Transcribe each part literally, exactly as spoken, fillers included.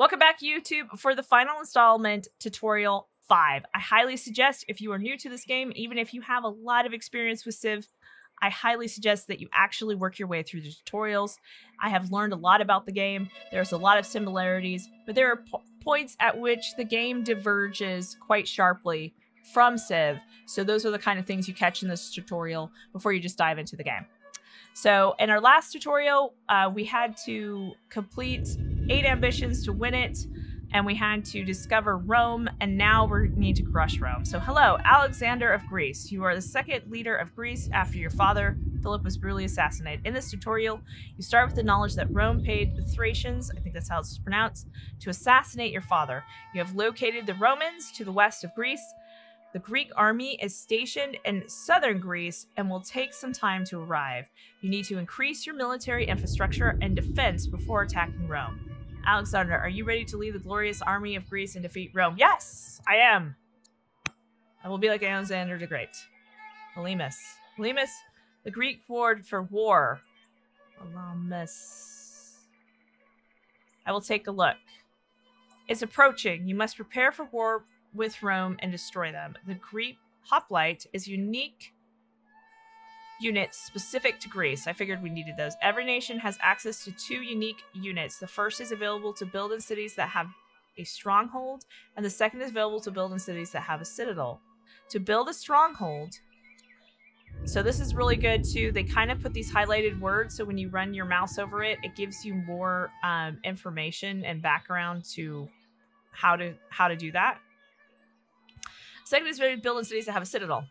Welcome back, YouTube, for the final installment, tutorial five. I highly suggest if you are new to this game, even if you have a lot of experience with Civ, I highly suggest that you actually work your way through the tutorials. I have learned a lot about the game. There's a lot of similarities, but there are po- points at which the game diverges quite sharply from Civ. So those are the kind of things you catch in this tutorial before you just dive into the game. So in our last tutorial, uh, we had to complete eight ambitions to win it, and we had to discover Rome, and now we need to crush Rome. So hello, Alexander of Greece. You are the second leader of Greece after your father, Philip, was brutally assassinated. In this tutorial, you start with the knowledge that Rome paid the Thracians, I think that's how it's pronounced, to assassinate your father. You have located the Romans to the west of Greece. The Greek army is stationed in southern Greece and will take some time to arrive. You need to increase your military infrastructure and defense before attacking Rome. Alexander, are you ready to lead the glorious army of Greece and defeat Rome? Yes, I am. I will be like Alexander the Great. Polemus. Polemus, the Greek word for war. Polemus. I will take a look. It's approaching. You must prepare for war with Rome and destroy them. The Greek hoplite is unique units specific to Greece. I figured we needed those. Every nation has access to two unique units. The first is available to build in cities that have a stronghold, and the second is available to build in cities that have a citadel. To build a stronghold, so this is really good too. They kind of put these highlighted words, so when you run your mouse over it, it gives you more um, information and background to how to how to do that. Second is ready to build in cities that have a citadel.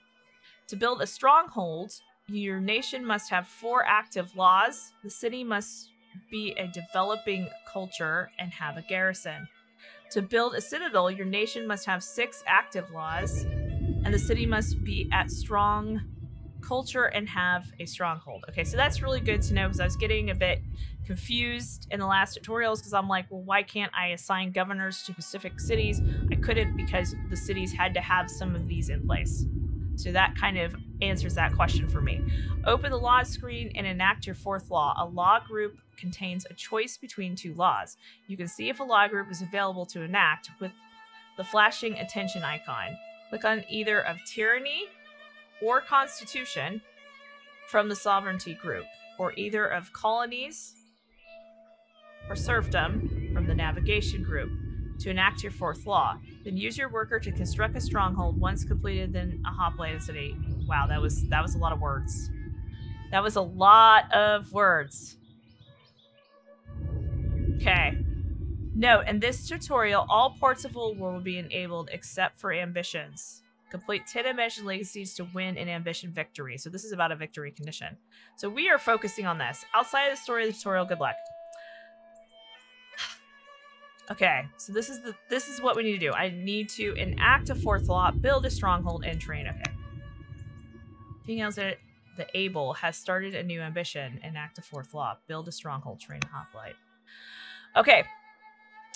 To build a stronghold, your nation must have four active laws. The city must be a developing culture and have a garrison. To build a citadel, your nation must have six active laws, and the city must be at strong culture and have a stronghold. Okay, so that's really good to know, because I was getting a bit confused in the last tutorials, because I'm like, well, why can't I assign governors to specific cities? I couldn't, because the cities had to have some of these in place. So that kind of answers that question for me. Open the law screen and enact your fourth law. A law group contains a choice between two laws. You can see if a law group is available to enact with the flashing attention icon. Click on either of tyranny or constitution from the sovereignty group, or either of colonies or serfdom from the navigation group to enact your fourth law. Then use your worker to construct a stronghold. Once completed, then a hoplite city. Wow, that was that was a lot of words. That was a lot of words. Okay. Note, in this tutorial, all parts of Old World will be enabled except for ambitions. Complete ten ambition legacies to win an ambition victory. So this is about a victory condition. So we are focusing on this. Outside of the story of the tutorial, good luck. Okay, so this is the this is what we need to do. I need to enact a fourth law, build a stronghold, and train. Okay. King Alexander the Able has started a new ambition. Enact a fourth law, build a stronghold, train a hoplite. Okay.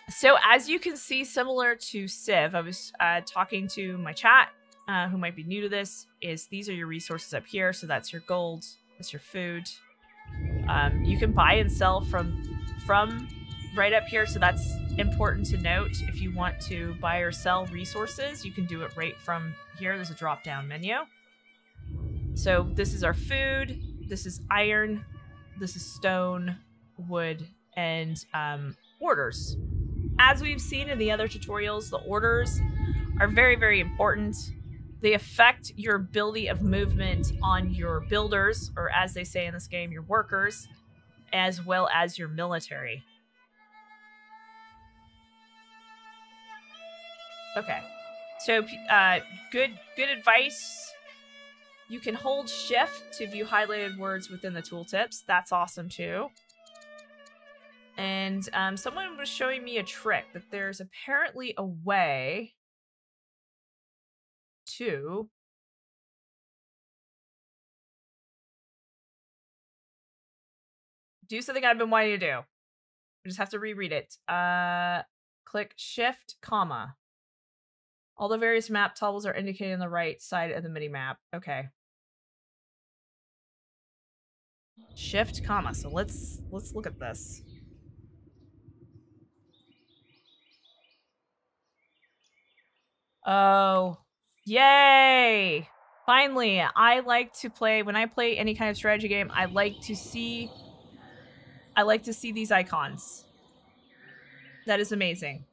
So as you can see, similar to Civ, I was uh, talking to my chat, uh, who might be new to this, is these are your resources up here. So that's your gold, that's your food. Um, you can buy and sell from from right up here. So that's important to note. If you want to buy or sell resources, you can do it right from here. There's a drop down menu. So this is our food. This is iron. This is stone, wood, and um, orders. As we've seen in the other tutorials, the orders are very, very important. They affect your ability of movement on your builders, or as they say in this game, your workers, as well as your military. Okay, so uh, good, good advice. You can hold shift to view highlighted words within the tooltips. That's awesome too. And um, someone was showing me a trick that there's apparently a way to do something I've been wanting to do. I just have to reread it. Uh, click shift, comma. All the various map toggle are indicated on the right side of the mini map. Okay. Shift, comma. So let's let's look at this. Oh, yay! Finally, I like to play, when I play any kind of strategy game, I like to see, I like to see these icons. That is amazing.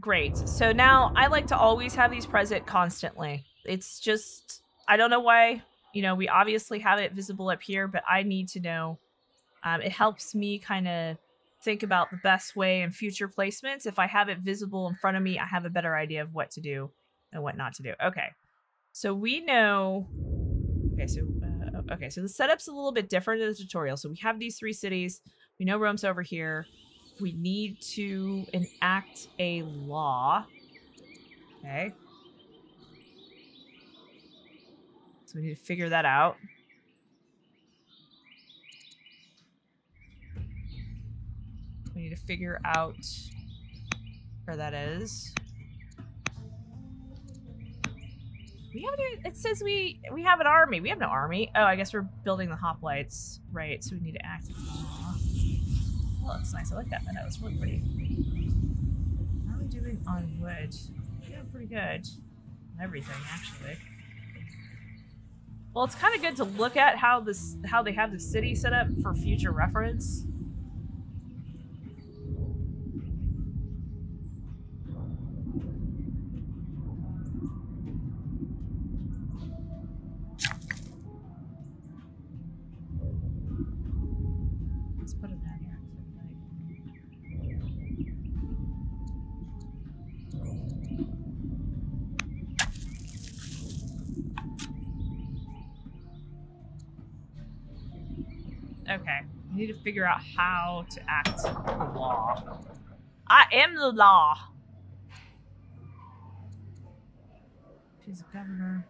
Great. So now I like to always have these present constantly. It's just, I don't know why, you know, we obviously have it visible up here, but I need to know. Um, it helps me kind of think about the best way and future placements. If I have it visible in front of me, I have a better idea of what to do and what not to do. Okay, so we know, okay, so uh, okay, so the setup's a little bit different in the tutorial. So we have these three cities. We know Rome's over here. We need to enact a law. Okay. So we need to figure that out. We need to figure out where that is. We haven't, it says we we have an army. We have no army. Oh, I guess we're building the hoplites. Right, so we need to act. Oh, that's nice. I like that. That was really pretty. How are we doing on wood? Yeah, pretty good. Everything, actually. Well, it's kind of good to look at how this how they have the city set up for future reference. To figure out how to act the law. I am the law. She's a governor.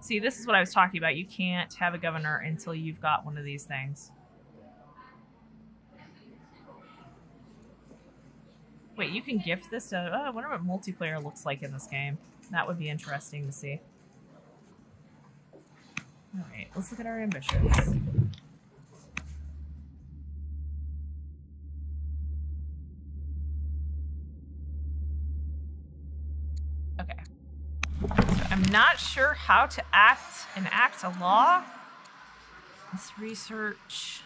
See, this is what I was talking about. You can't have a governor until you've got one of these things. Wait, you can gift this to... Oh, I wonder what multiplayer looks like in this game. That would be interesting to see. Alright, let's look at our ambitions. I'm not sure how to act and act a law. Let's research.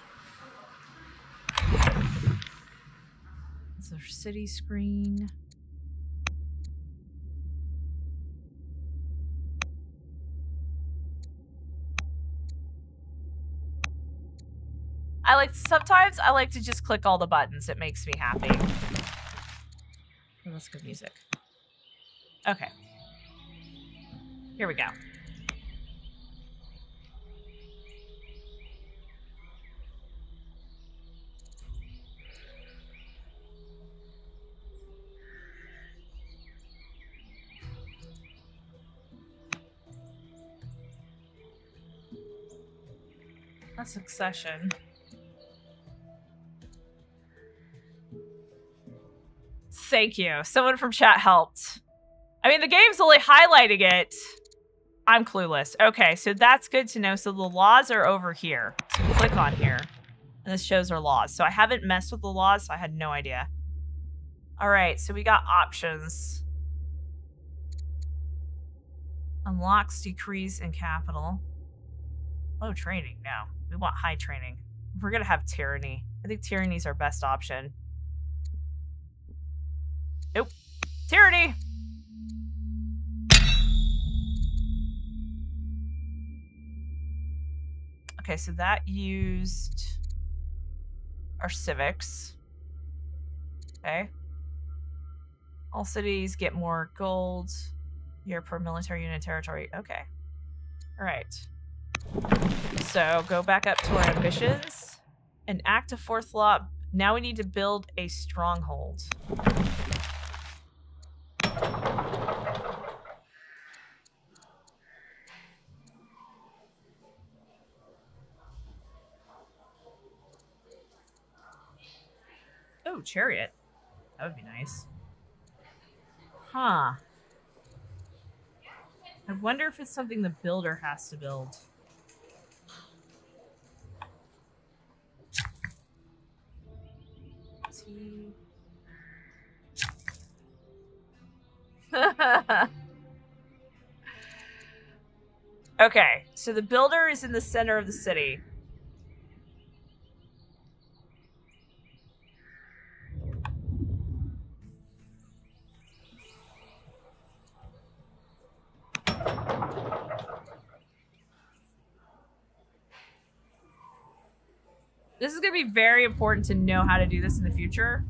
It's a city screen. I like, sometimes I like to just click all the buttons. It makes me happy. Oh, that's good music. Okay. Here we go. A succession. Thank you. Someone from chat helped. I mean, the game's only highlighting it. I'm clueless. Okay, so that's good to know. So the laws are over here. So click on here. And this shows our laws. So I haven't messed with the laws, so I had no idea. All right, so we got options. Unlocks, decrees, and capital. Low training, no. We want high training. We're gonna have tyranny. I think tyranny's our best option. Nope. Tyranny! Okay, so that used our civics. Okay. All cities get more gold here per military unit territory. Okay. All right. So go back up to our ambitions and enact a fourth law. Now we need to build a stronghold. Chariot. That would be nice. Huh. I wonder if it's something the builder has to build. Okay, so the builder is in the center of the city. This is going to be very important to know how to do this in the future.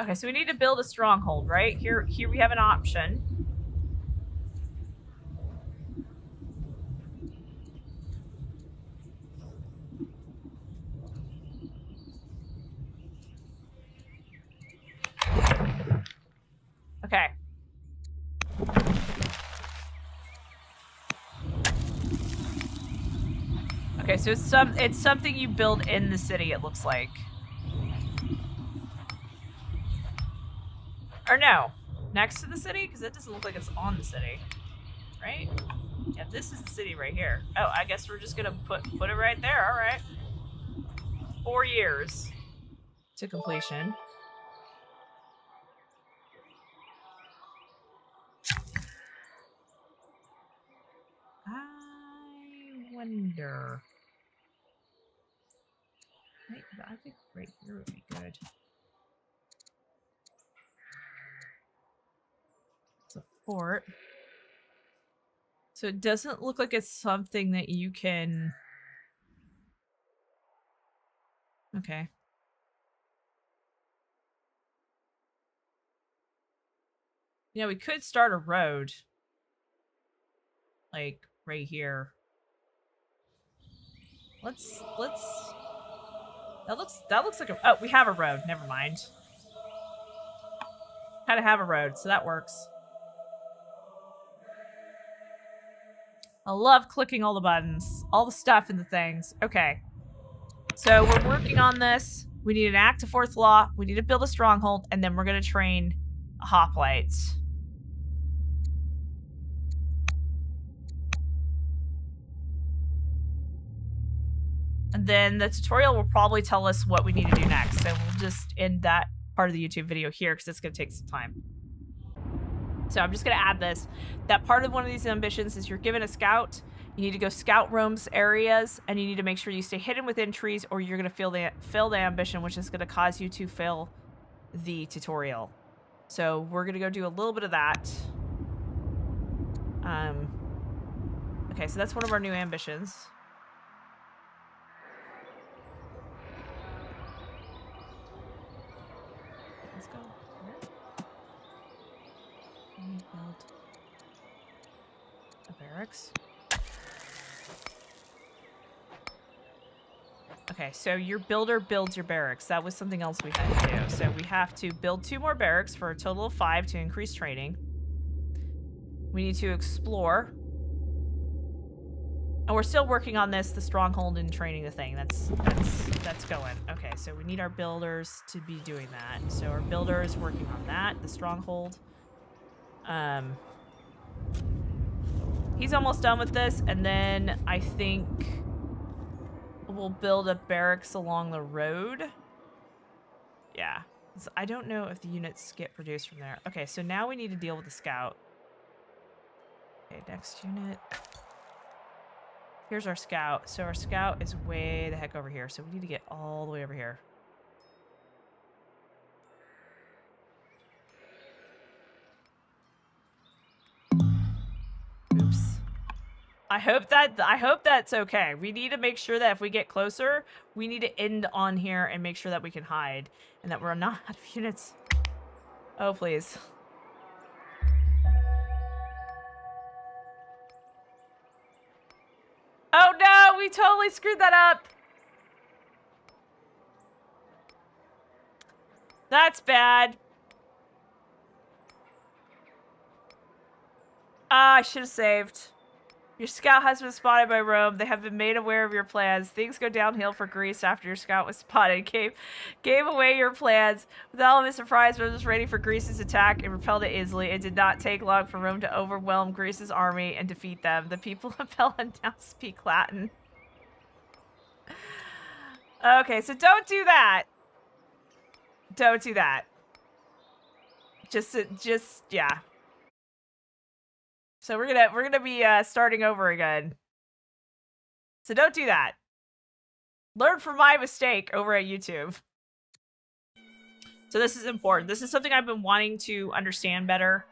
Okay, so we need to build a stronghold, right? Here, here we have an option. Okay. Okay, so it's some it's something you build in the city, it looks like. Or no, next to the city? Because that doesn't look like it's on the city, right? Yeah, this is the city right here. Oh, I guess we're just gonna put, put it right there, all right. Four years to completion. I wonder. Right, I think right here would be good. Port. So it doesn't look like it's something that you can. Okay. You know, we could start a road. Like right here. Let's let's. That looks that looks like a. Oh, we have a road. Never mind. Kind of have a road, so that works. I love clicking all the buttons, all the stuff and the things. Okay, so we're working on this. We need an act of fourth law. We need to build a stronghold, and then we're going to train a hoplite. And then the tutorial will probably tell us what we need to do next. So we'll just end that part of the YouTube video here because it's going to take some time. So I'm just going to add this, that part of one of these ambitions is you're given a scout, you need to go scout Rome's areas, and you need to make sure you stay hidden within trees or you're going to fail the, fail the ambition, which is going to cause you to fail the tutorial. So we're going to go do a little bit of that. Um, okay, so that's one of our new ambitions. Let's go. Build a barracks. Okay, so your builder builds your barracks. That was something else we had to do. So we have to build two more barracks for a total of five to increase training. We need to explore. And we're still working on this, the stronghold and training the thing. That's that's that's going. Okay, so we need our builders to be doing that. So our builder is working on that, the stronghold. Um, he's almost done with this, and then I think we'll build a barracks along the road. Yeah. So I don't know if the units get produced from there. Okay, so now we need to deal with the scout. Okay, next unit. Here's our scout. So our scout is way the heck over here, so we need to get all the way over here. I hope that I hope that's okay. We need to make sure that if we get closer, we need to end on here and make sure that we can hide and that we're not out of units. Oh, please. Oh no, we totally screwed that up. That's bad. Ah, I should have saved. Your scout has been spotted by Rome. They have been made aware of your plans. Things go downhill for Greece after your scout was spotted. Gave, gave away your plans. With element of surprise, Rome was ready for Greece's attack and repelled it easily. It did not take long for Rome to overwhelm Greece's army and defeat them. The people of Pelon now speak Latin. Okay, so don't do that. Don't do that. Just, just, yeah. So we're gonna, we're gonna be uh, starting over again. So don't do that. Learn from my mistake over at YouTube. So this is important. This is something I've been wanting to understand better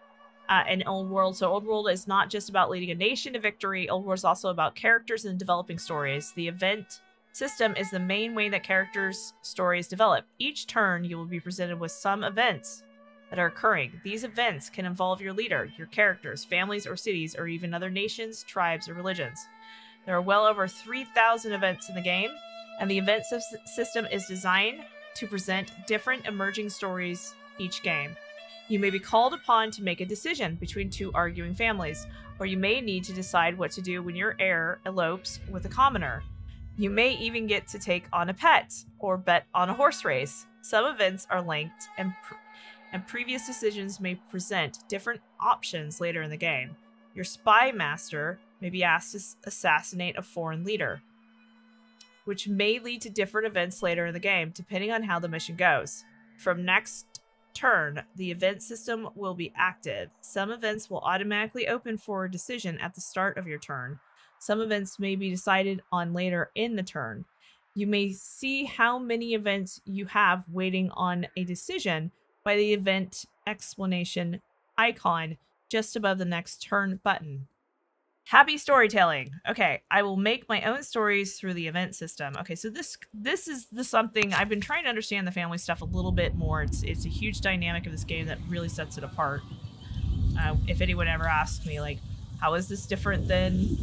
uh, in Old World. So Old World is not just about leading a nation to victory. Old World is also about characters and developing stories. The event system is the main way that characters' stories develop. Each turn, you will be presented with some events that are occurring. These events can involve your leader, your characters, families, or cities, or even other nations, tribes, or religions. There are well over three thousand events in the game, and the event system is designed to present different emerging stories each game. You may be called upon to make a decision between two arguing families, or you may need to decide what to do when your heir elopes with a commoner. You may even get to take on a pet or bet on a horse race. Some events are linked, and pre and previous decisions may present different options later in the game. Your spy master may be asked to assassinate a foreign leader, which may lead to different events later in the game, depending on how the mission goes. From next turn, the event system will be active. Some events will automatically open for a decision at the start of your turn. Some events may be decided on later in the turn. You may see how many events you have waiting on a decision by the event explanation icon just above the next turn button. Happy storytelling. Okay, I will make my own stories through the event system. Okay, so this this is the something I've been trying to understand the family stuff a little bit more. It's it's a huge dynamic of this game that really sets it apart. Uh, if anyone ever asks me, like, how is this different than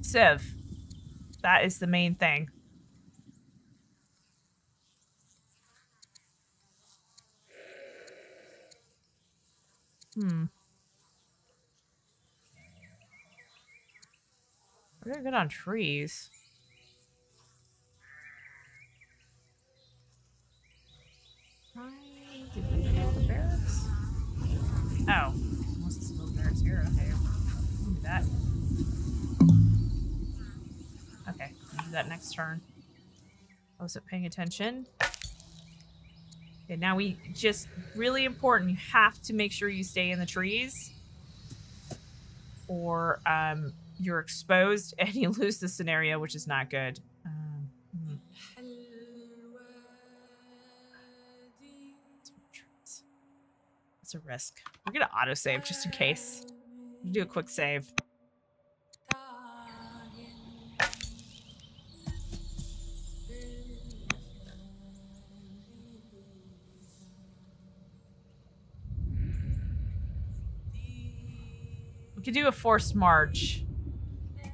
Civ? That is the main thing. Hmm. We're gonna get on trees. Hi, did we get all the barracks? Oh. Unless it's still barracks here. Okay. I'll do that. Okay. I'll do that next turn. I wasn't paying attention. Okay, now we just really important. You have to make sure you stay in the trees or um, you're exposed and you lose the scenario, which is not good. Um, mm. It's a risk. We're going to autosave just in case. We'll do a quick save. Could do a forced march. Are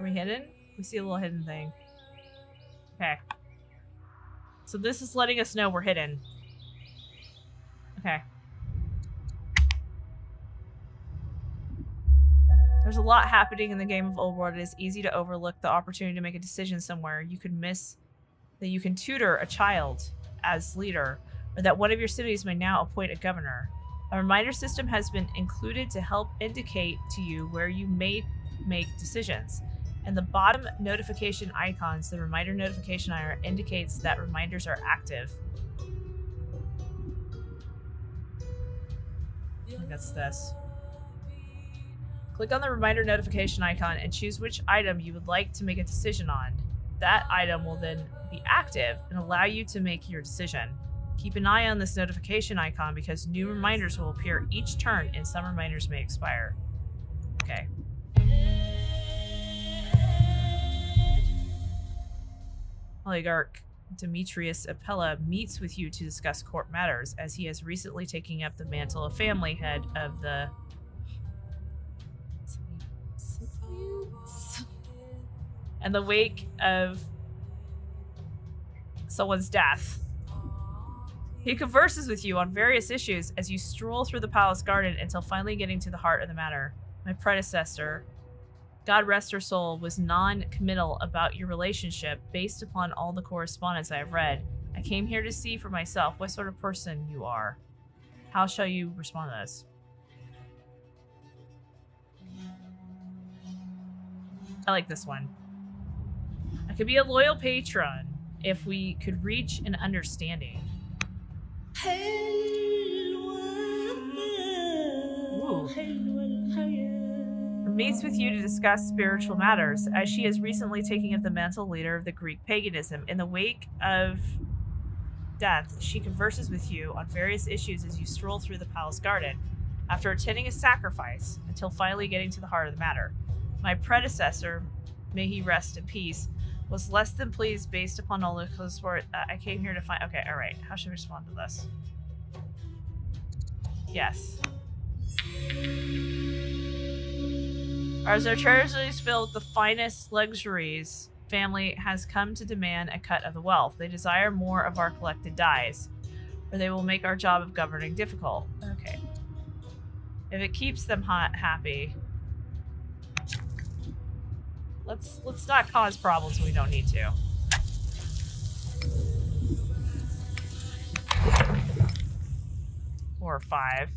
we hidden? We see a little hidden thing. Okay. So this is letting us know we're hidden. Okay. There's a lot happening in the game of Old World. It is easy to overlook the opportunity to make a decision somewhere. You could miss that you can tutor a child as leader, or that one of your cities may now appoint a governor. A reminder system has been included to help indicate to you where you may make decisions. In the bottom notification icons, the reminder notification icon indicates that reminders are active. I think that's this. Click on the reminder notification icon and choose which item you would like to make a decision on. That item will then be active and allow you to make your decision. Keep an eye on this notification icon because new reminders will appear each turn and some reminders may expire. Okay. Oligarch Demetrius Appella meets with you to discuss court matters, as he has recently taken up the mantle of family head of the and the wake of someone's death. He converses with you on various issues as you stroll through the palace garden until finally getting to the heart of the matter. My predecessor God rest her soul, was non-committal about your relationship based upon all the correspondence I have read. I came here to see for myself what sort of person you are. How shall you respond to this? I like this one. I could be a loyal patron if we could reach an understanding. Ooh. Meets with you to discuss spiritual matters, as she is recently taking up the mantle leader of the Greek paganism. In the wake of death, she converses with you on various issues as you stroll through the palace garden, after attending a sacrifice, until finally getting to the heart of the matter. My predecessor, may he rest in peace, was less than pleased based upon all the consort that I came here to find. Okay, all right. How should we respond to this? Yes. As our treasuries filled with the finest luxuries, family has come to demand a cut of the wealth. They desire more of our collected dies, or they will make our job of governing difficult. Okay. If it keeps them hot, happy. Let's let's not cause problems we don't need to. Four or five.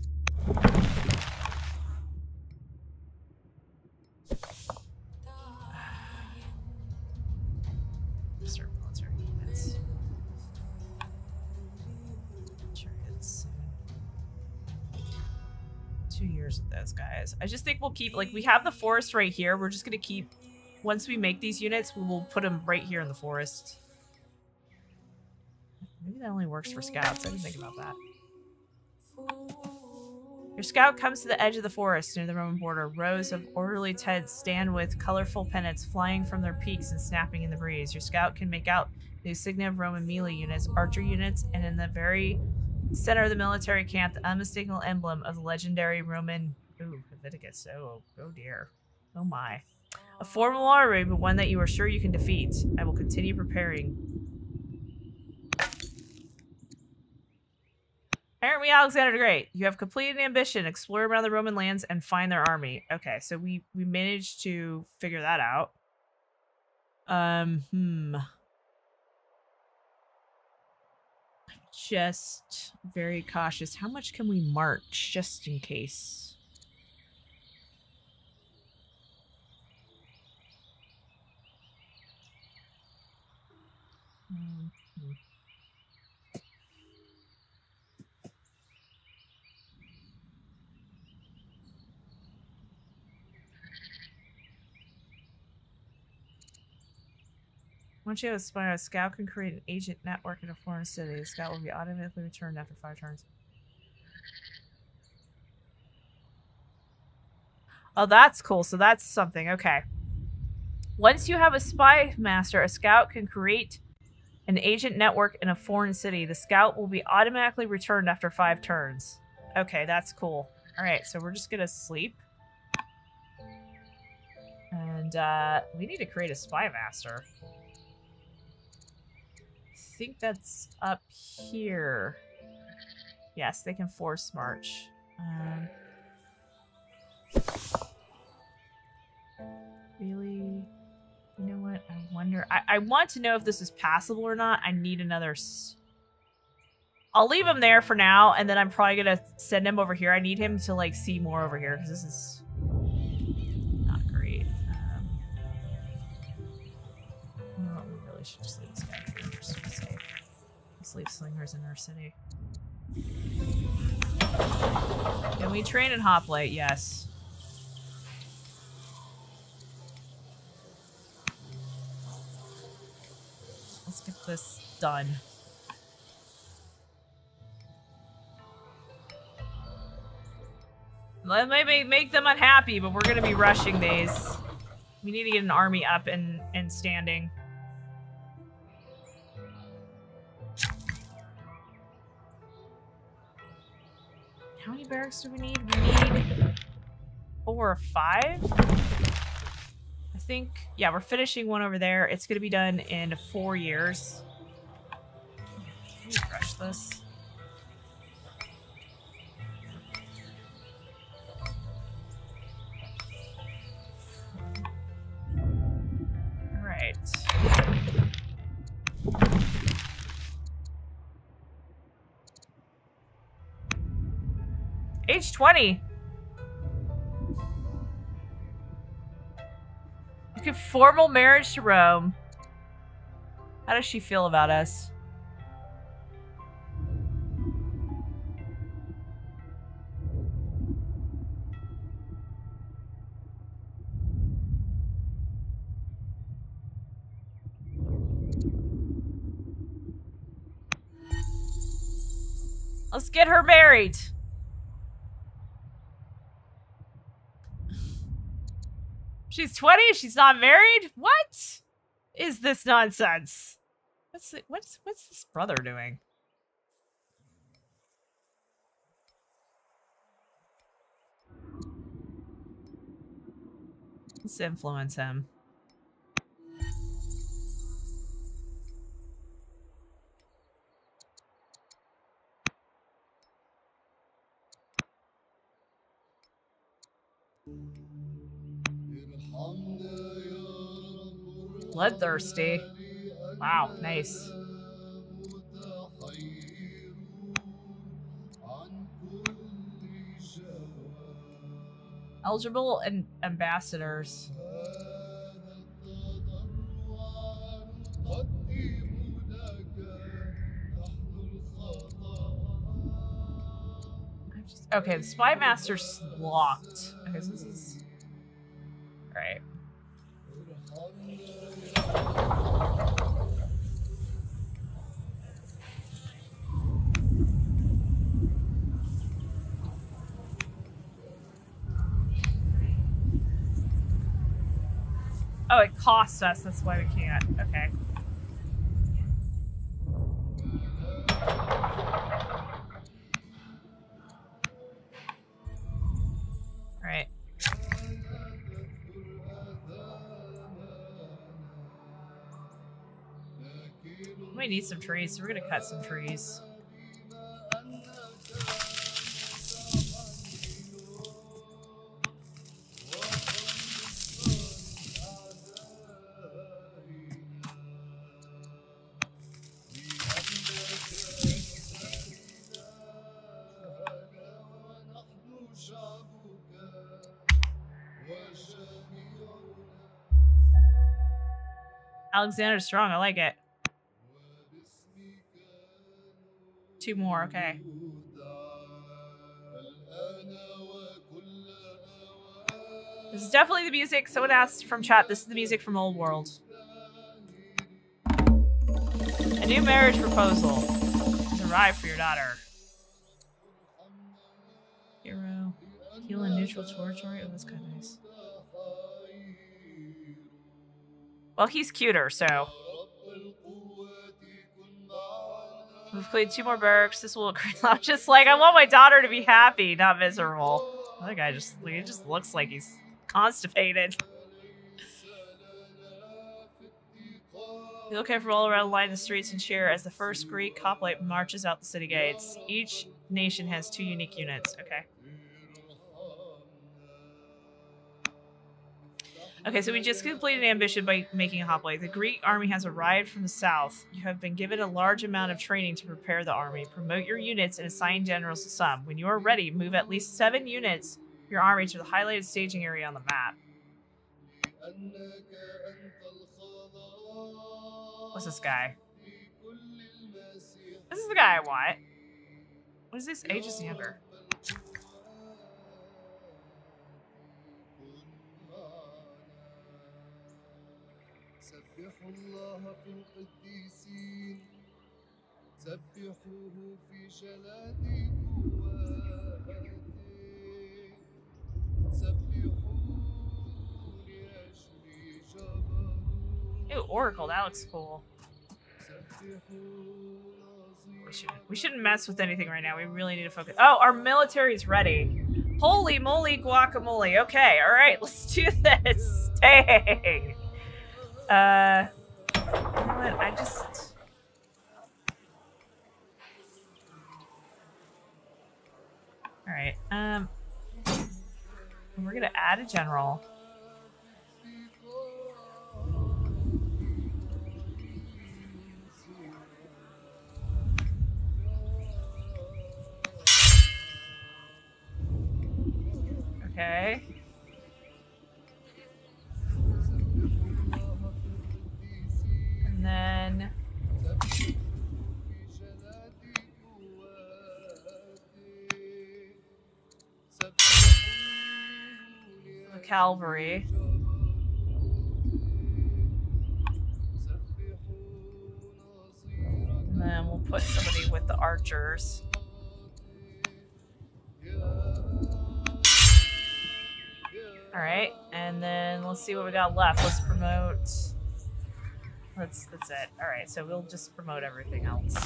Serve military units. Chariots. Two years of those guys. I just think we'll keep, like, we have the forest right here. We're just gonna keep. Once we make these units, we will put them right here in the forest. Maybe that only works for scouts. I didn't think about that. Your scout comes to the edge of the forest near the Roman border. Rows of orderly tents stand with colorful pennants flying from their peaks and snapping in the breeze. Your scout can make out the insignia of Roman melee units, archer units, and in the very center of the military camp, the unmistakable emblem of the legendary Roman... Ooh, Leviticus. Oh, oh dear. Oh my. A formal army, but one that you are sure you can defeat. I will continue preparing. Aren't we Alexander the Great? You have completed an ambition. Explore around the Roman lands and find their army. Okay, so we, we managed to figure that out. Um, hmm. Just very cautious. How much can we march just in case? Mm-hmm. Once you have a spy, a scout can create an agent network in a foreign city. The scout will be automatically returned after five turns. Oh, that's cool. So that's something. Okay. Once you have a spy master, a scout can create an agent network in a foreign city. The scout will be automatically returned after five turns. Okay, that's cool. All right, so we're just gonna sleep. And uh, we need to create a spy master. I think that's up here. Yes, they can force march. Um, really? You know what? I wonder. I, I want to know if this is passable or not. I need another... S I'll leave him there for now, and then I'm probably going to send him over here. I need him to, like, see more over here, because this is not great. Um, well, we really should just leave this guy here, just to be safe. Let's leave slingers in our city. Can we train in Hoplite? Yes. Let's get this done. That may make them unhappy, but we're gonna be rushing these. We need to get an army up and, and standing. How many barracks do we need? We need four or five? Think yeah, we're finishing one over there. It's gonna be done in four years. Let me brush this. Page twenty. You can formal marriage to Rome. How does she feel about us? Let's get her married. She's twenty? She's not married? What is this nonsense? What's the, what's what's this brother doing? Let's influence him. Bloodthirsty. Wow, nice. Eligible and ambassadors. I'm just, okay, the spy master's locked. Okay, so this is all right. Oh, it costs us, that's why we can't. Okay. All right. We need some trees, so we're gonna cut some trees. Alexander's strong. I like it. Two more. Okay. This is definitely the music. Someone asked from chat. This is the music from Old World. A new marriage proposal has arrived for your daughter. Hero. Heal in neutral territory. Oh, that's kind of nice. Well, he's cuter, so. We've played two more barracks. This will increase. I'm just like, I want my daughter to be happy, not miserable. That guy just, he just looks like he's constipated. They look out from all around, line the streets and cheer as the first Greek hoplite marches out the city gates. Each nation has two unique units. Okay. Okay, so we just completed ambition by making a hoplite. The Greek army has arrived from the south. You have been given a large amount of training to prepare the army. Promote your units and assign generals to some. When you are ready, move at least seven units of your army to the highlighted staging area on the map. What's this guy? This is the guy I want. What is this? Agency under? Ew, Oracle, that looks cool. We shouldn't, we shouldn't mess with anything right now. We really need to focus. Oh, our military's ready. Holy moly guacamole. Okay, all right, let's do this. Dang. Uh, you know what? I just... Alright, um... we're gonna add a general. Okay. And then... the cavalry. And then we'll put somebody with the archers. Alright, and then let's see what we got left. Let's promote. Let's, that's it. Alright, so we'll just promote everything else.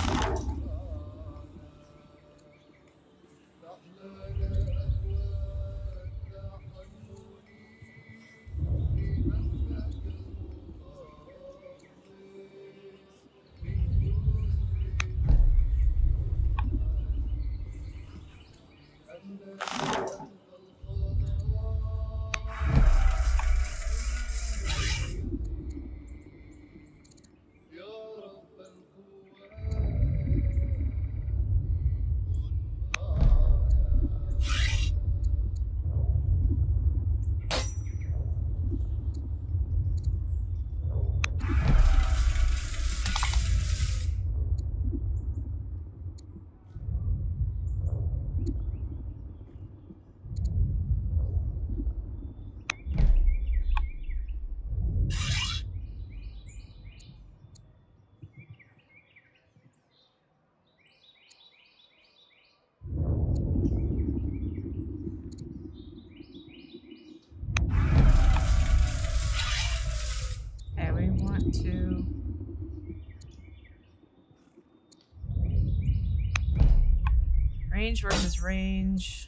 Range versus range.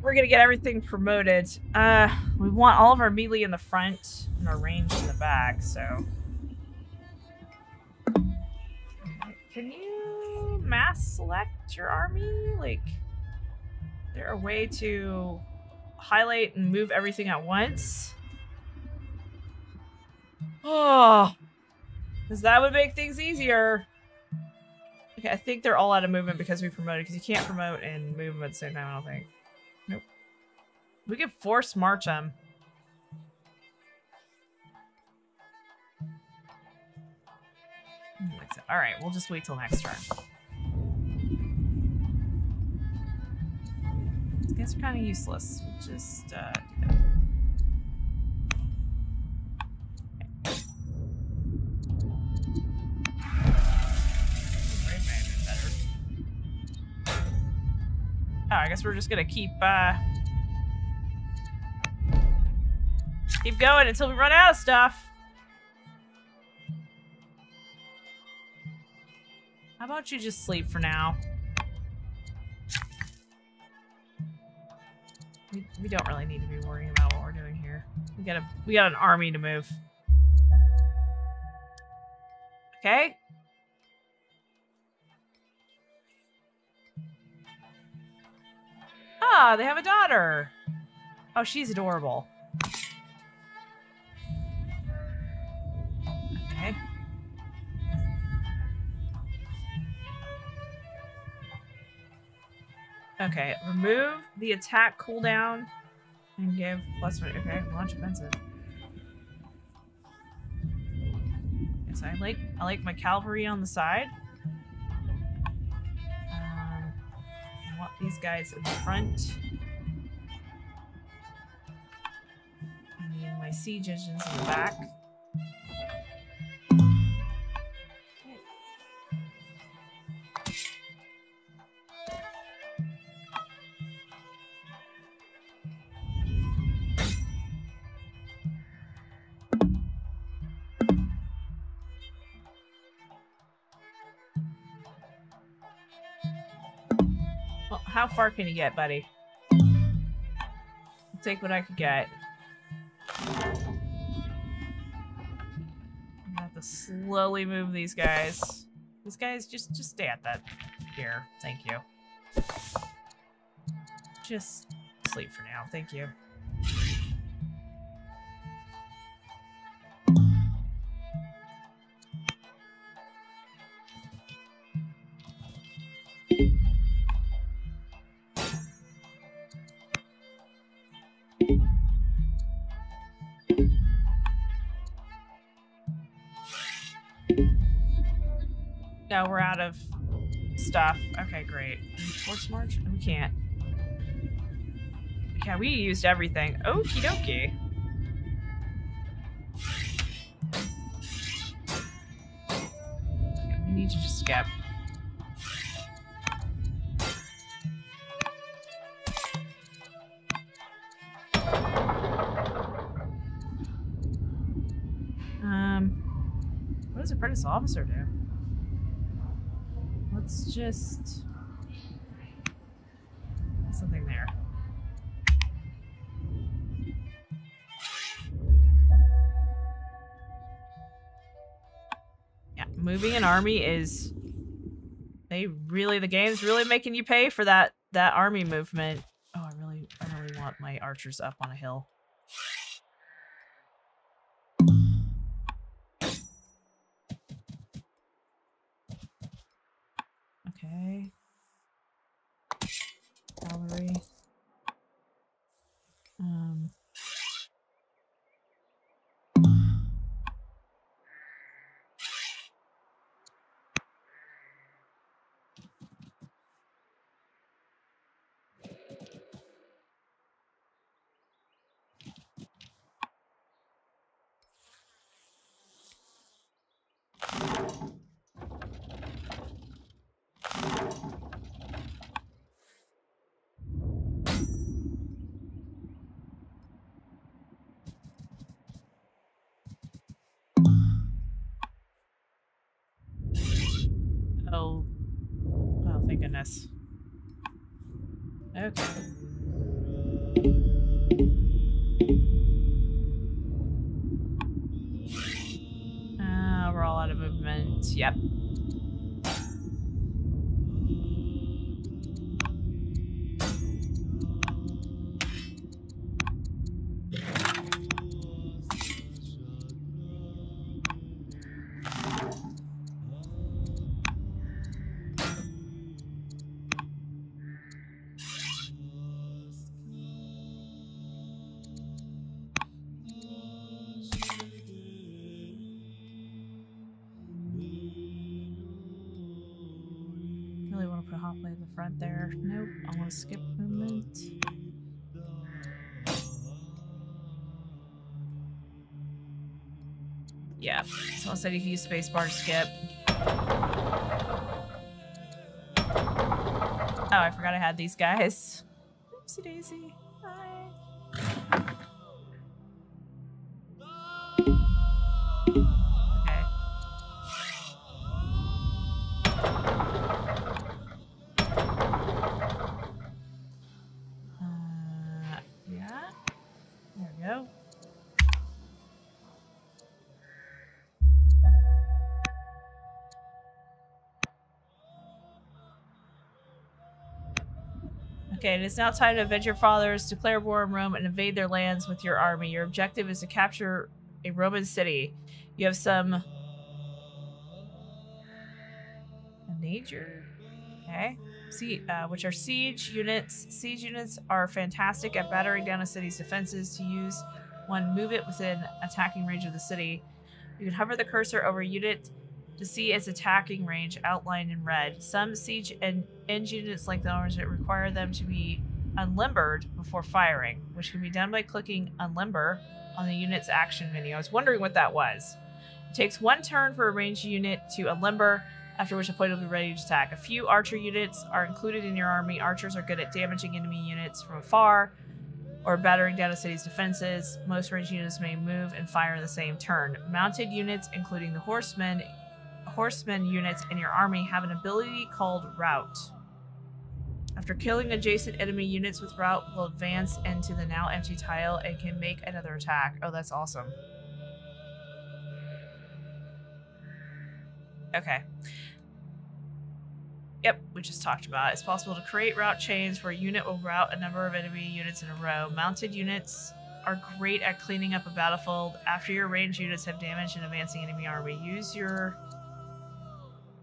We're gonna get everything promoted. Uh, we want all of our melee in the front and our range in the back, so. Can you mass select your army? Like, is there a way to highlight and move everything at once? Oh, because that would make things easier. Okay, I think they're all out of movement because we promoted, because you can't promote and move them at the same time, I don't think. Nope. We could force march them. All right, we'll just wait till next turn. These guys are kind of useless. We'll just uh, do that. Oh, I guess we're just gonna keep uh, keep going until we run out of stuff. How about you just sleep for now? We, we don't really need to be worrying about what we're doing here. We got a we got an army to move. Okay. Ah, they have a daughter. Oh, she's adorable. Okay. Okay, remove the attack cooldown and give plus one. Okay, launch offensive. Okay, so I like I like my cavalry on the side. These guys in the front. I need my siege engines in the back. How far can you get, buddy? I'll take what I could get. Not the slowly move these guys. These guys, just, just stay at that here. Thank you. Just sleep for now. Thank you. No, we're out of stuff. Okay, great. Force march? We can't. Yeah, we used everything. Okie dokie. Okay, we need to just skip. Um, what does apprentice officer do? Let's just... something there. Yeah, moving an army is... They really... The game's really making you pay for that, that army movement. Oh, I really, I really want my archers up on a hill. Okay. Gallery. Um. Oh, oh, thank goodness. Okay. Uh, we're all out of movement. Yep. Skip movement. Yeah, someone said you can use spacebar to skip. Oh, I forgot I had these guys. Oopsie daisy. Hi. Okay, it is now time to avenge your fathers, declare war on Rome, and invade their lands with your army. Your objective is to capture a Roman city. You have some... a major? Okay. See, uh, which are siege units. Siege units are fantastic at battering down a city's defenses. To use one, move it within attacking range of the city. You can hover the cursor over a unit to see its attacking range outlined in red. Some siege and end units like the orange require them to be unlimbered before firing, which can be done by clicking unlimber on the unit's action menu. I was wondering what that was. It takes one turn for a ranged unit to unlimber, after which a player will be ready to attack. A few archer units are included in your army. Archers are good at damaging enemy units from afar or battering down a city's defenses. Most ranged units may move and fire in the same turn. Mounted units, including the horsemen, Horsemen units in your army have an ability called Rout. After killing adjacent enemy units with Rout, will advance into the now empty tile and can make another attack. Oh, that's awesome. Okay. Yep, we just talked about it. It's possible to create route chains where a unit will route a number of enemy units in a row. Mounted units are great at cleaning up a battlefield after your ranged units have damaged an advancing enemy army. Use your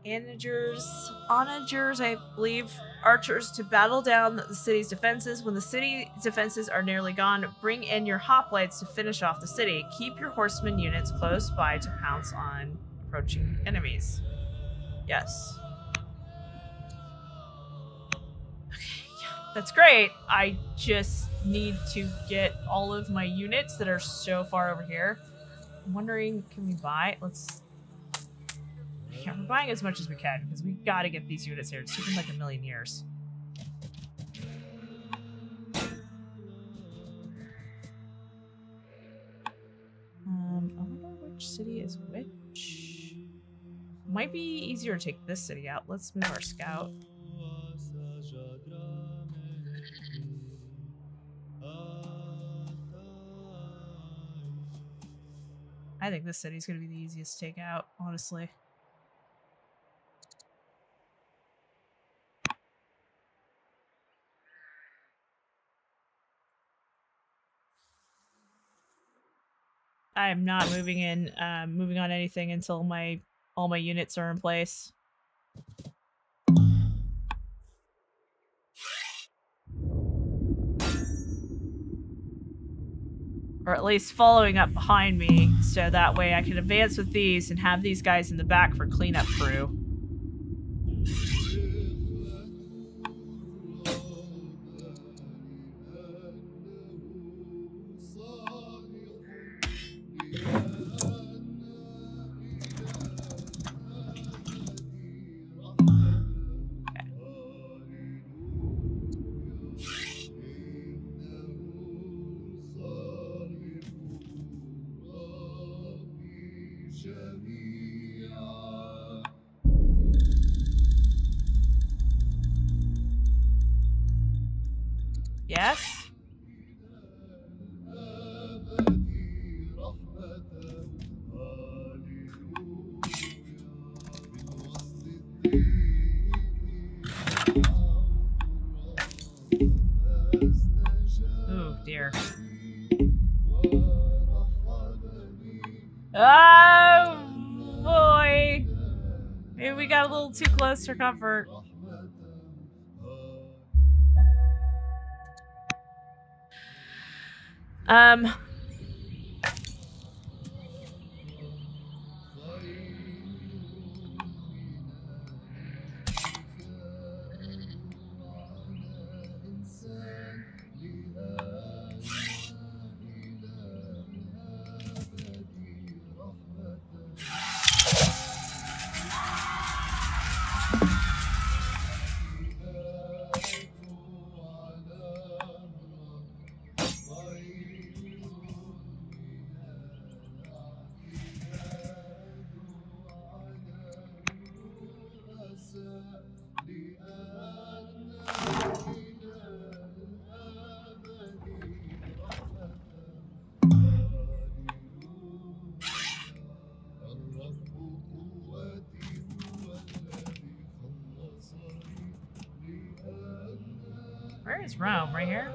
onagers, onagers, I believe, archers to battle down the city's defenses. When the city defenses are nearly gone, bring in your hoplites to finish off the city. Keep your horsemen units close by to pounce on approaching enemies. Yes. That's great. I just need to get all of my units that are so far over here. I'm wondering, can we buy? Let's. Yeah, we're buying as much as we can because we got to get these units here. It's taken like a million years. Um, I wonder which city is which. Might be easier to take this city out. Let's move our scout. I think this city's gonna be the easiest to take out, honestly. I am not moving in, uh, moving on anything until my all my units are in place. Or at least following up behind me, so that way I can advance with these and have these guys in the back for cleanup crew. Yes? Oh, dear. Oh, boy. Maybe we got a little too close for comfort. Um, Where is Rome? Right here?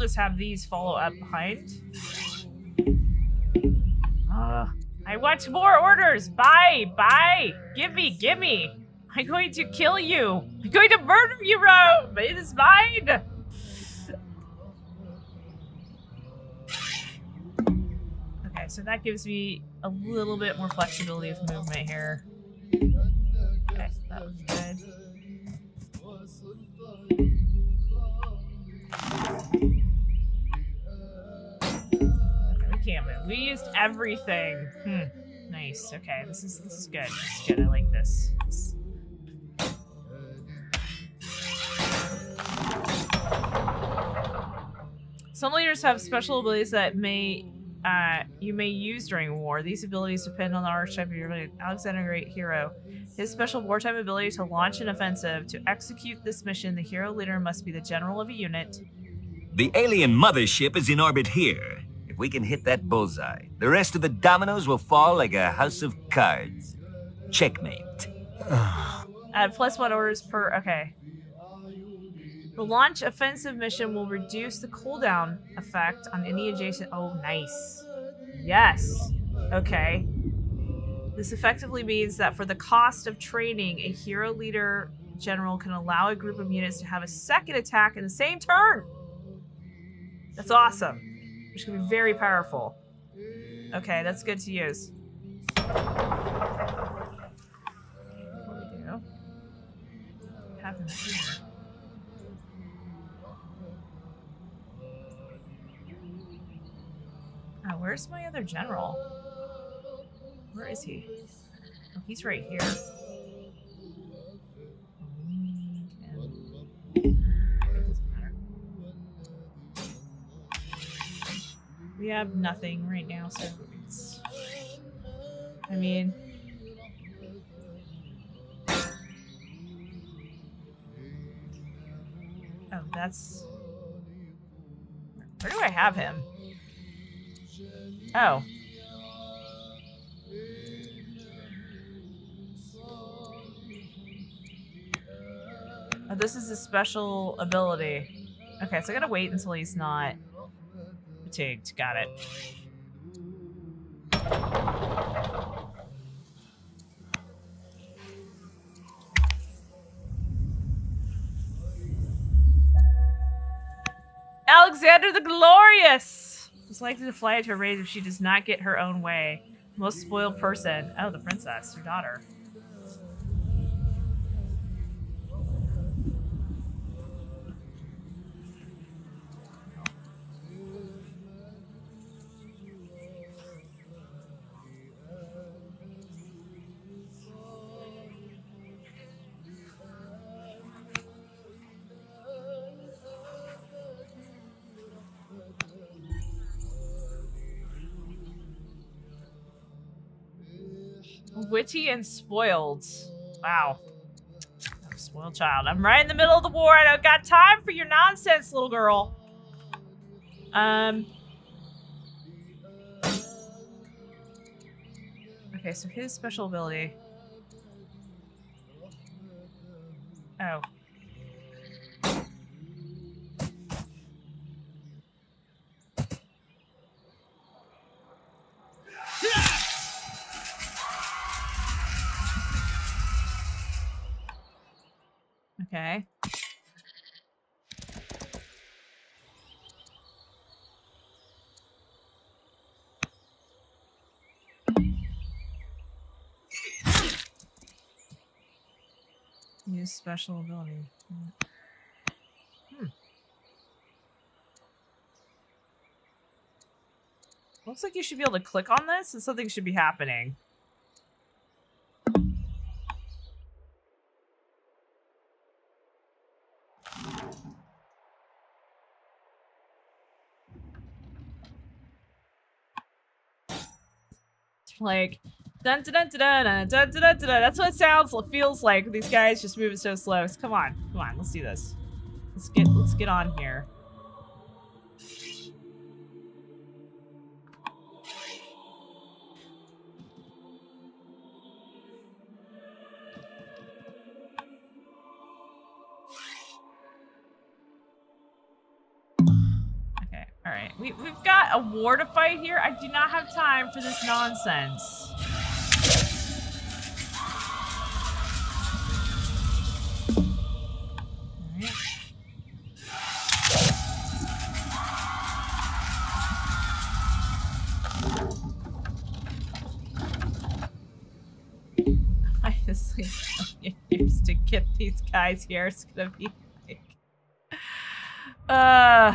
Just have these follow up behind. I want more orders. Buy, buy. Give me, give me. I'm going to kill you. I'm going to murder you, Rome. It is mine. Okay, so that gives me a little bit more flexibility of movement here. Okay, so that was good. We used everything. Hmm. Nice. Okay. This is this is good. This is good. I like this. This... Some leaders have special abilities that may uh, you may use during war. These abilities depend on the archetype of your Alexander the Great hero. His special wartime ability to launch an offensive. To execute this mission, the hero leader must be the general of a unit. The alien mothership is in orbit here. We can hit that bullseye. The rest of the dominoes will fall like a house of cards. Checkmate. Add plus one orders per... Okay. The launch offensive mission will reduce the cooldown effect on any adjacent... Oh, nice. Yes. Okay. This effectively means that for the cost of training, a hero leader general can allow a group of units to have a second attack in the same turn. That's awesome. Which can be very powerful. Okay, that's good to use. What do we do? What happens here? Oh, where's my other general? Where is he? Oh, he's right here. We have nothing right now, so it's, I mean, oh, that's, where do I have him? Oh. Oh, this is a special ability. Okay, so I gotta wait until he's not. Fatigued. Got it. Alexander the Glorious is likely to fly into a rage if she does not get her own way. Most spoiled person. Oh, the princess, her daughter. Witty and spoiled. Wow. I'm a spoiled child. I'm right in the middle of the war. I don't got time for your nonsense, little girl. Um. Okay, so his special ability. Oh. Okay. Use special ability. Hmm. Looks like you should be able to click on this and something should be happening. Like, dun dun dun dun dun dun dun dun. That's what it sounds, it feels like. These guys just moving so slow. So come on, come on, let's do this. Let's get, let's get on here. Okay, all right. We, we've got a war to fight here. I do not have time for this nonsense. To get these guys here, it's gonna be like, uh,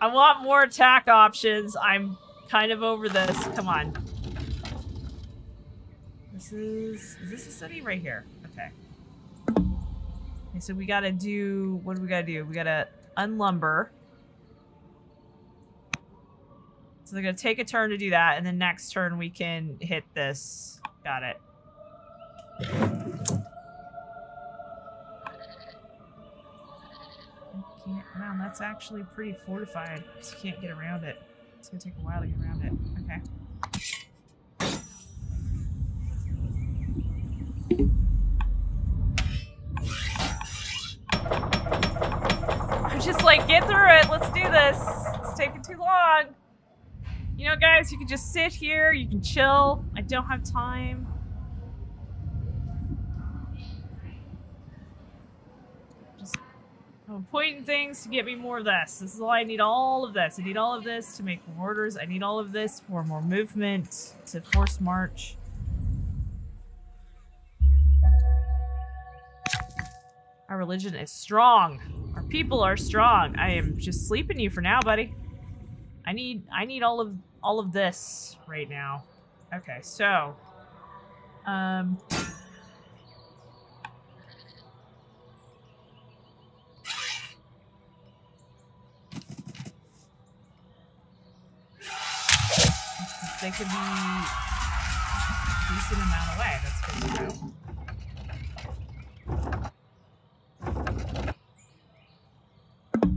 I want more attack options. I'm kind of over this. Come on. This is, is this a city right here? Okay. Okay, so we gotta do, what do we gotta do? We gotta unlumber. So they're gonna take a turn to do that, and then next turn we can hit this. Got it. Wow, that's actually pretty fortified. You can't get around it. It's gonna take a while to get around it. Okay. I'm just like, get through it. Let's do this. It's taking too long. You know, guys, you can just sit here. You can chill. I don't have time. I'm pointing things to get me more of this. This is all I need, all of this. I need all of this to make more orders. I need all of this for more movement, to force march. Our religion is strong. Our people are strong. I am just sleeping you for now, buddy. I need I need all of all of this right now. Okay, so um they could be a decent amount away. That's good to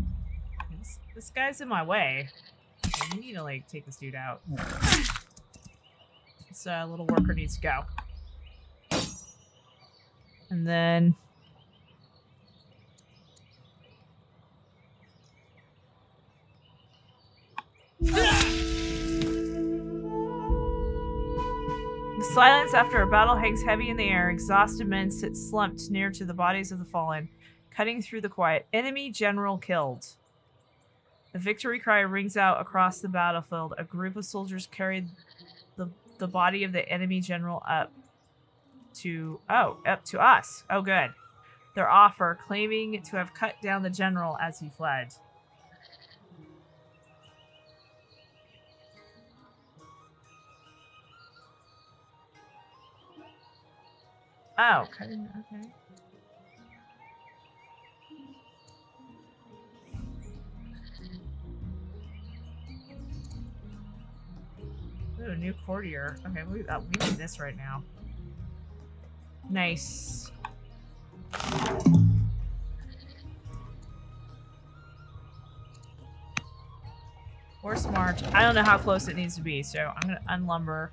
know. This, this guy's in my way. We need to, like, take this dude out. This uh, little worker needs to go. And then... silence after a battle hangs heavy in the air. Exhausted men sit slumped near to the bodies of the fallen, cutting through the quiet. Enemy general killed. The victory cry rings out across the battlefield. A group of soldiers carried the the body of the enemy general up to oh up to us. Oh, good. Their offer, claiming to have cut down the general as he fled. Oh, okay. Okay. Ooh, a new courtier. Okay, we, uh, we need this right now. Nice. Horse march. I don't know how close it needs to be, so I'm gonna unlumber.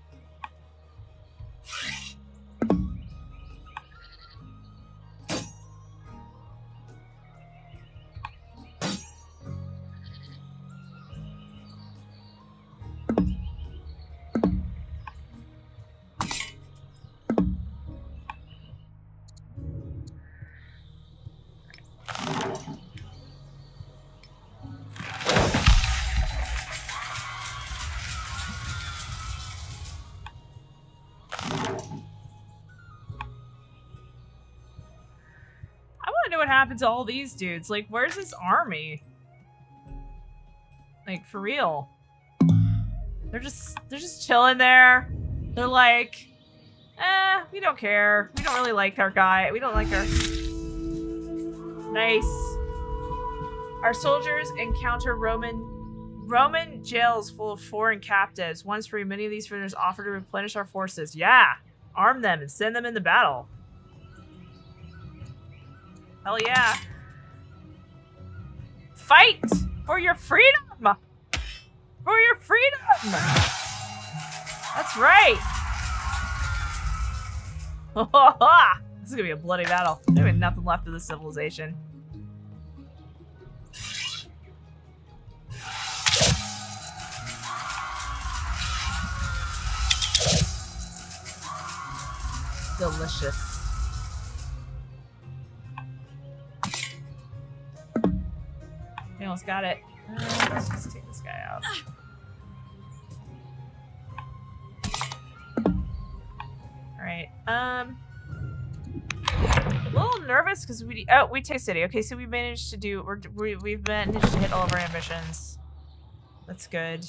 Happened to all these dudes? Like, where's this army? Like, for real? They're just they're just chilling there. They're like, eh, we don't care. We don't really like our guy. We don't like our. Nice. Our soldiers encounter Roman Roman jails full of foreign captives. Once free, many of these prisoners offer to replenish our forces. Yeah, arm them and send them into battle. Hell yeah. Fight for your freedom! For your freedom! That's right! This is gonna be a bloody battle. There ain't nothing left of the civilization. delicious. We almost got it. Uh, let's just take this guy out. Alright, um... a little nervous because we... Oh, we take city. Okay, so we managed to do... We're, we, we've managed to hit all of our ambitions. That's good.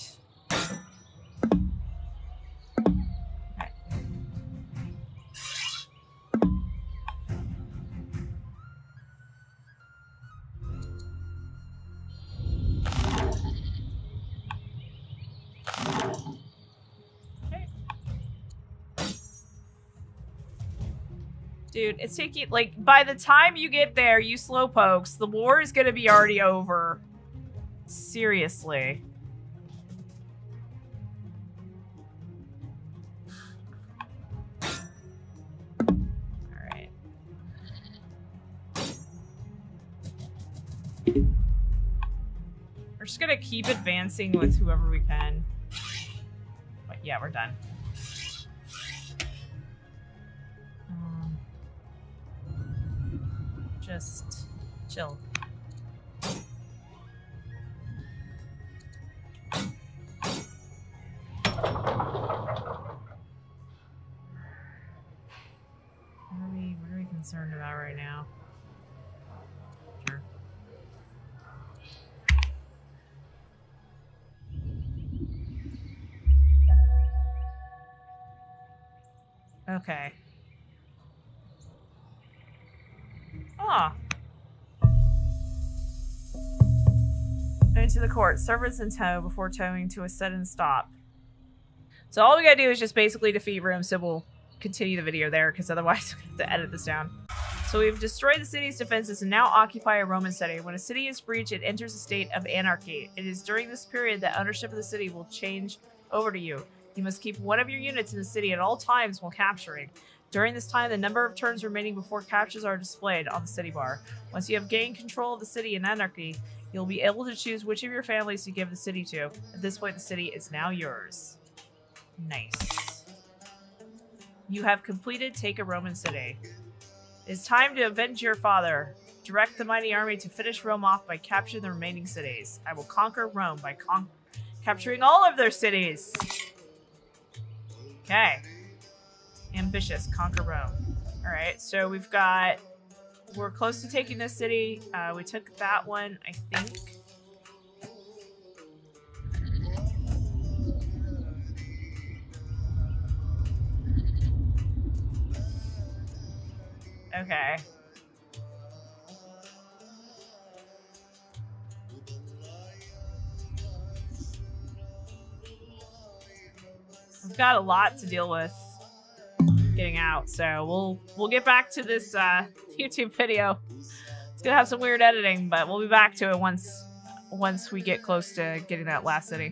Dude, it's taking, like, by the time you get there, you slowpokes, the war is gonna be already over. Seriously. Alright. We're just gonna keep advancing with whoever we can. But yeah, we're done. Just chill. What are we, what are we concerned about right now? Sure. Okay. Ah. Into the court, servants in tow before towing to a sudden stop. So all we gotta do is just basically defeat Rome, so we'll continue the video there because otherwise we have to edit this down. So we've destroyed the city's defenses and now occupy a Roman city. When a city is breached, it enters a state of anarchy. It is during this period that ownership of the city will change over to you. You must keep one of your units in the city at all times while capturing. During this time, the number of turns remaining before captures are displayed on the city bar. Once you have gained control of the city in anarchy, you'll be able to choose which of your families to give the city to. At this point, the city is now yours. Nice. You have completed Take a Roman City. It's time to avenge your father. Direct the mighty army to finish Rome off by capturing the remaining cities. I will conquer Rome by con- capturing all of their cities. Okay. Ambitious, conquer Rome. All right, so we've got, we're close to taking this city. Uh, we took that one, I think. Okay. We've got a lot to deal with getting out, so we'll we'll get back to this uh, YouTube video. It's gonna have some weird editing, but we'll be back to it once once we get close to getting that last city.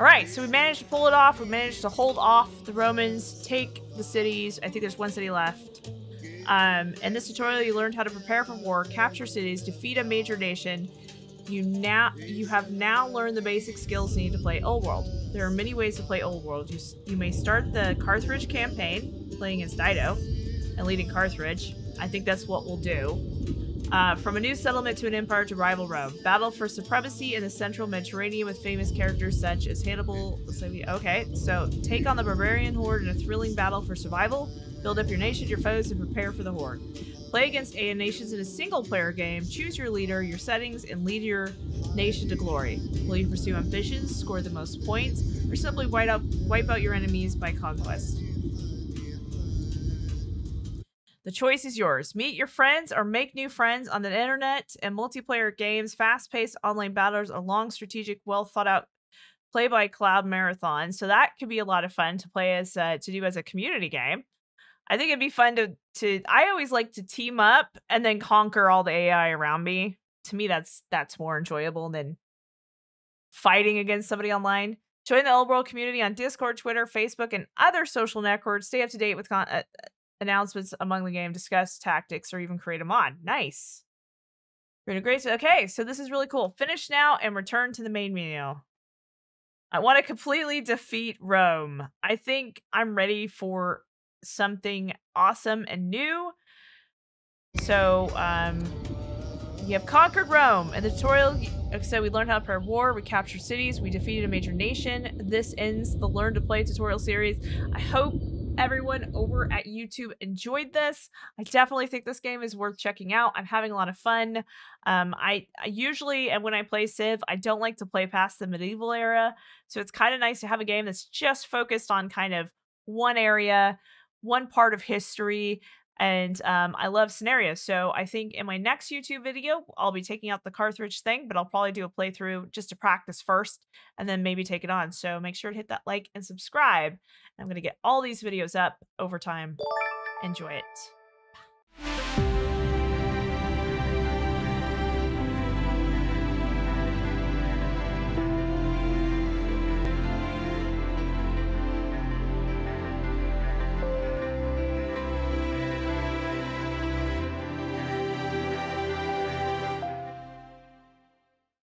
All right, so we managed to pull it off. We managed to hold off the Romans, take the cities. I think there's one city left. Um, in this tutorial, you learned how to prepare for war, capture cities, defeat a major nation. You now you have now learned the basic skills needed to play Old World. There are many ways to play Old World. You, you may start the Carthage campaign, playing as Dido and leading Carthage. I think that's what we'll do. Uh, from a new settlement to an empire to rival Rome. Battle for supremacy in the central Mediterranean with famous characters such as Hannibal. Okay, so take on the barbarian horde in a thrilling battle for survival. Build up your nation, your foes, and prepare for the horde. Play against A I nations in a single-player game. Choose your leader, your settings, and lead your nation to glory. Will you pursue ambitions, score the most points, or simply wipe out, wipe out your enemies by conquest? The choice is yours. Meet your friends or make new friends on the internet and multiplayer games, fast-paced online battles, or long, strategic, well-thought-out play-by-cloud marathon. So that could be a lot of fun to play as uh, to do as a community game. I think it'd be fun to, to, I always like to team up and then conquer all the A I around me. To me, that's, that's more enjoyable than fighting against somebody online. Join the Old World community on Discord, Twitter, Facebook, and other social networks. Stay up to date with con uh, announcements among the game, discuss tactics, or even create a mod. Nice. You're in a great, okay, so this is really cool. Finish now and return to the main menu. I want to completely defeat Rome. I think I'm ready for something awesome and new. So, um, you have conquered Rome. In the tutorial, so we learned how to prepare war, we captured cities, we defeated a major nation. This ends the Learn to Play tutorial series. I hope everyone over at YouTube enjoyed this. I definitely think this game is worth checking out. I'm having a lot of fun. Um, I, I usually, and when I play Civ, I don't like to play past the medieval era. So it's kind of nice to have a game that's just focused on kind of one area, one part of history. And um, I love scenarios. So I think in my next YouTube video, I'll be taking out the Carthage thing, but I'll probably do a playthrough just to practice first and then maybe take it on. So make sure to hit that like and subscribe. I'm going to get all these videos up over time. Enjoy it.